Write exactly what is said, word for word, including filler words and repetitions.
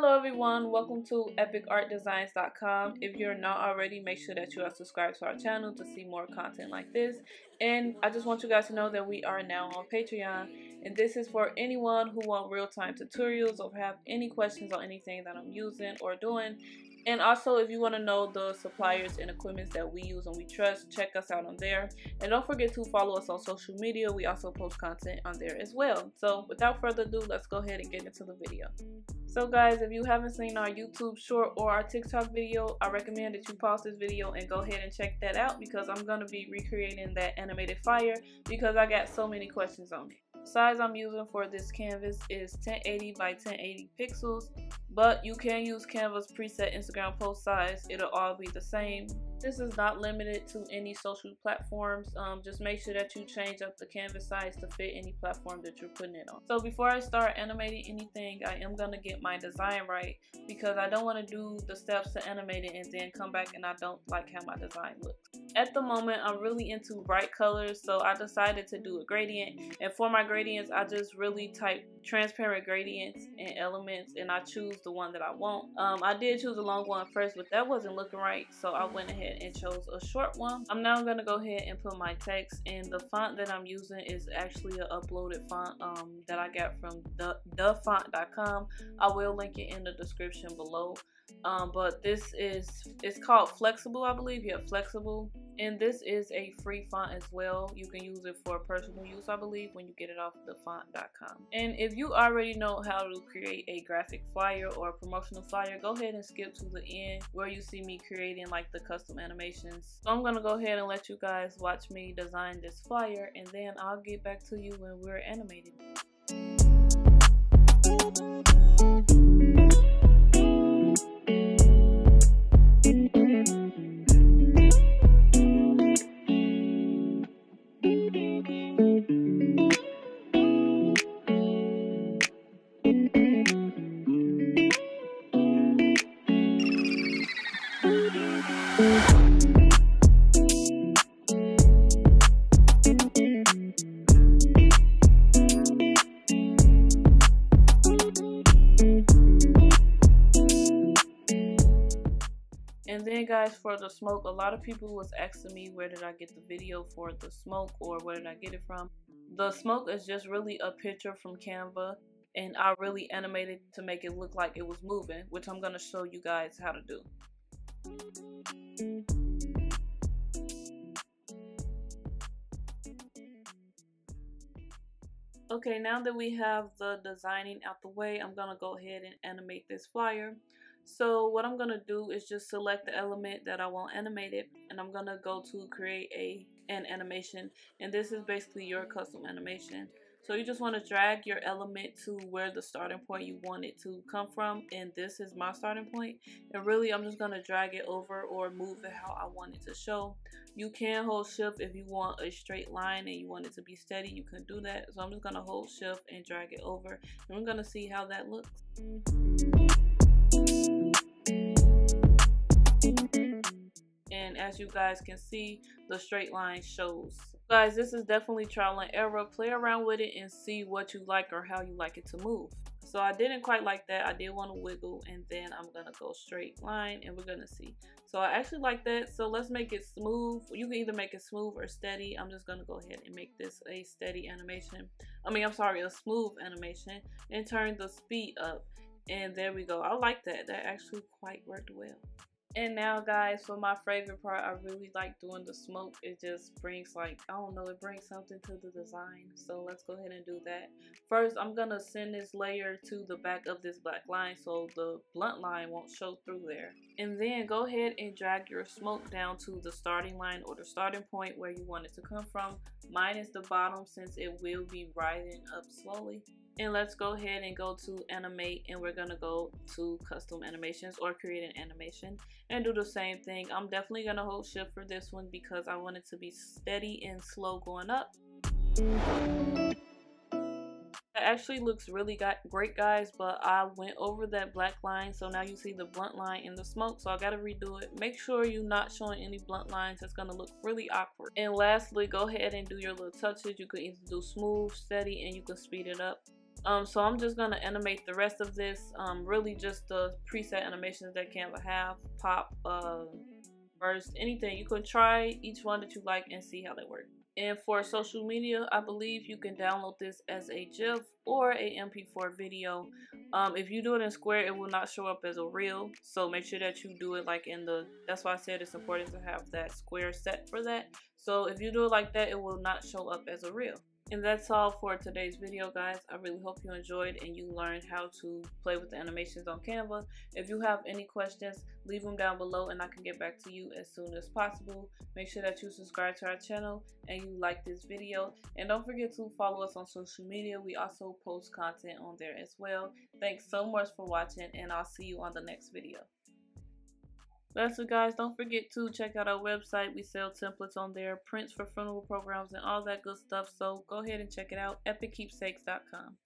Hello everyone, welcome to epic art designs dot com. If you're not already, make sure that you are subscribed to our channel to see more content like this. And I just want you guys to know that we are now on Patreon, and this is for anyone who wants real-time tutorials or have any questions on anything that I'm using or doing. And also, if you want to know the suppliers and equipments that we use and we trust, check us out on there. And don't forget to follow us on social media. We also post content on there as well. So without further ado, let's go ahead and get into the video. So guys, if you haven't seen our YouTube short or our TikTok video, I recommend that you pause this video and go ahead and check that out, because I'm going to be recreating that animated fire because I got so many questions on it. The size I'm using for this canvas is ten eighty by ten eighty pixels, but you can use Canva's preset Instagram post size. It'll all be the same. This is not limited to any social platforms. Um, just make sure that you change up the canvas size to fit any platform that you're putting it on. So before I start animating anything, I am going to get my design right, because I don't want to do the steps to animate it and then come back and I don't like how my design looks. At the moment, I'm really into bright colors, so I decided to do a gradient. And for my gradients, I just really type transparent gradients and elements, and I choose the one that I want. Um, I did choose a long one first, but that wasn't looking right, so I went ahead and chose a short one. I'm now going to go ahead and put my text, and the font that I'm using is actually an uploaded font um, that I got from da font dot com. I will link it in the description below. Um, but this is, it's called Flexible, I believe. Yeah, Flexible. And this is a free font as well. You can use it for personal use, I believe, when you get it off da font dot com. And if you already know how to create a graphic flyer or a promotional flyer, go ahead and skip to the end where you see me creating like the custom animations. So I'm going to go ahead and let you guys watch me design this flyer, and then I'll get back to you when we're animated. And then guys, for the smoke, a lot of people was asking me where did I get the video for the smoke or where did I get it from. The smoke is just really a picture from Canva, and I really animated to make it look like it was moving, which I'm going to show you guys how to do. Okay, now that we have the designing out the way, I'm going to go ahead and animate this flyer. So what I'm going to do is just select the element that I want animated, and I'm going to go to create a an animation, and this is basically your custom animation. So you just want to drag your element to where the starting point you want it to come from, and this is my starting point. And really, I'm just going to drag it over or move it how I want it to show. You can hold shift if you want a straight line and you want it to be steady, you can do that. So I'm just going to hold shift and drag it over, and we're going to see how that looks. And as you guys can see, the straight line shows. Guys, this is definitely trial and error. Play around with it and see what you like or how you like it to move. So I didn't quite like that. I did want to wiggle, and then I'm going to go straight line, and we're going to see. So I actually like that. So let's make it smooth. You can either make it smooth or steady. I'm just going to go ahead and make this a steady animation. I mean, I'm sorry, a smooth animation, and turn the speed up. And there we go. I like that. That actually quite worked well. And now guys, for my favorite part, I really like doing the smoke. It just brings, like, I don't know, it brings something to the design. So let's go ahead and do that. First, I'm going to send this layer to the back of this black line so the blunt line won't show through there. And then go ahead and drag your smoke down to the starting line or the starting point where you want it to come from. Mine is the bottom, since it will be rising up slowly. And let's go ahead and go to animate, and we're gonna go to custom animations or create an animation and do the same thing. I'm definitely gonna hold shift for this one because I want it to be steady and slow going up. That actually looks really got great guys, but I went over that black line, so now you see the blunt line in the smoke, so I gotta redo it. Make sure you're not showing any blunt lines. That's gonna look really awkward. And lastly, go ahead and do your little touches. You can either do smooth, steady, and you can speed it up. Um, so I'm just going to animate the rest of this, um, really just the preset animations that Canva have, pop, uh, burst, anything. You can try each one that you like and see how they work. And for social media, I believe you can download this as a GIF or a M P four video. Um, if you do it in Square, it will not show up as a reel. So make sure that you do it like in the, that's why I said it's important to have that Square set for that. So if you do it like that, it will not show up as a reel. And that's all for today's video, guys. I really hope you enjoyed and you learned how to play with the animations on Canva. If you have any questions, leave them down below and I can get back to you as soon as possible. Make sure that you subscribe to our channel and you like this video. And don't forget to follow us on social media. We also post content on there as well. Thanks so much for watching and I'll see you on the next video. That's it, guys. Don't forget to check out our website. We sell templates on there, prints for funeral programs, and all that good stuff. So go ahead and check it out, epic keepsakes dot com.